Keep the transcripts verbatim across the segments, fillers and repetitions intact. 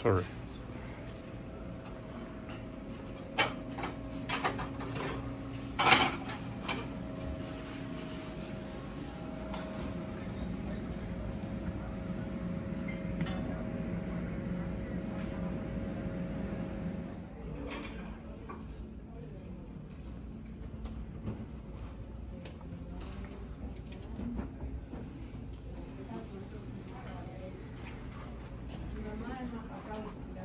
Sorry. Gracias.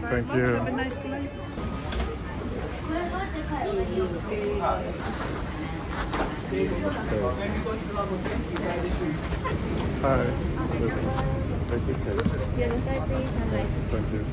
Thank you. Have a nice flight. Hi. Thank you. Thank you. Thank you.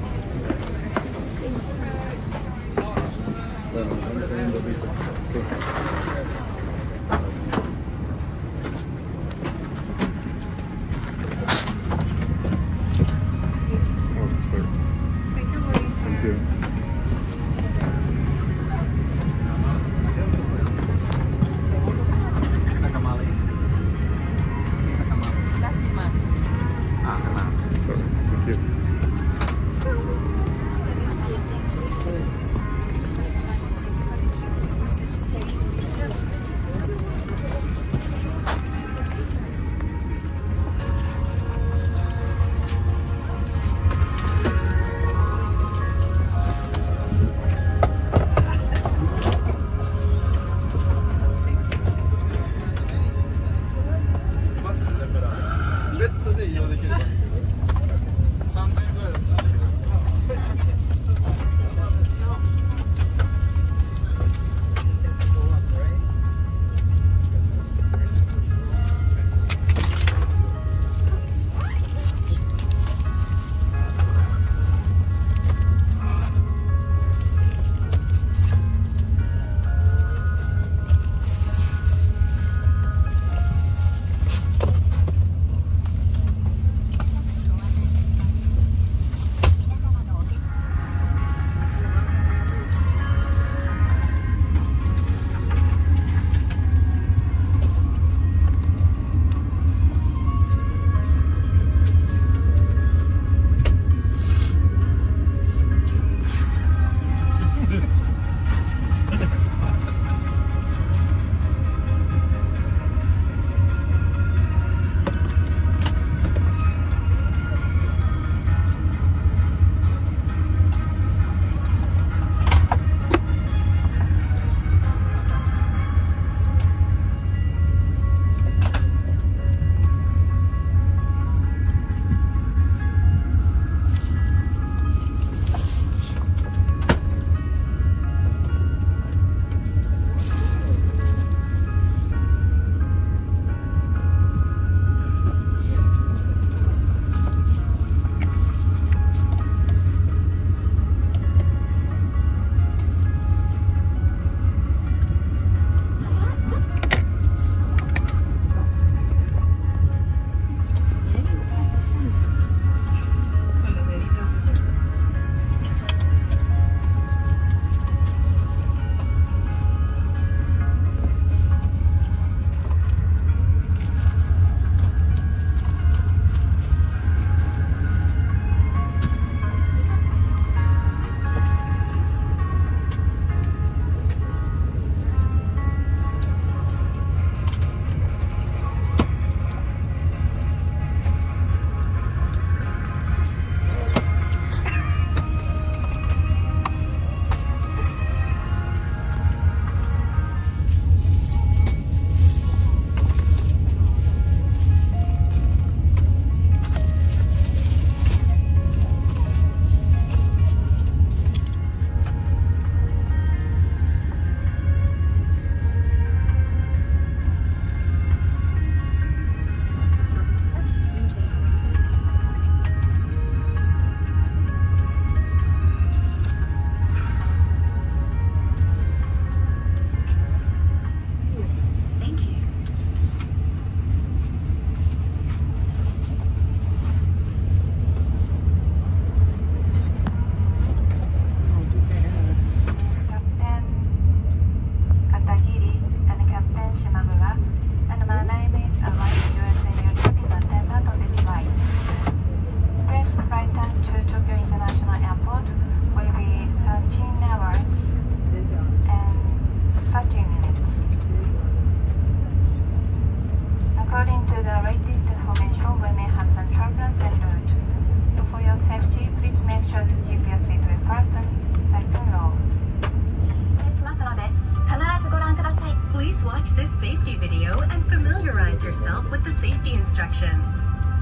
with the safety instructions.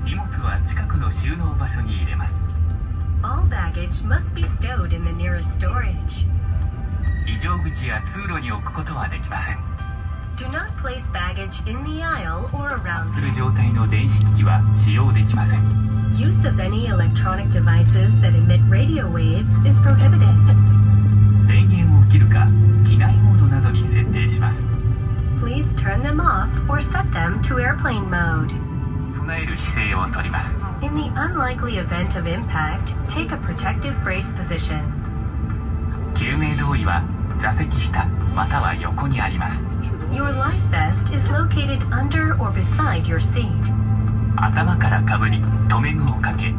荷物は近くの収納場所に入れます。 All baggage must be stowed in the nearest storage. 異常口や通路に置くことはできません。 Do not place baggage in the aisle or around. する状態の電子機器は使用できません。 Use of any electronic devices that emit radio waves is prohibited. 電源を切るか機内モードなどに設定します。 Please turn them off or set them to airplane mode. 備える姿勢をとります。 In the unlikely event of impact, take a protective brace position. 救命胴衣は座席下または横にあります。 Your life vest is located under or beside your seat. 頭からかぶり留め具をかけ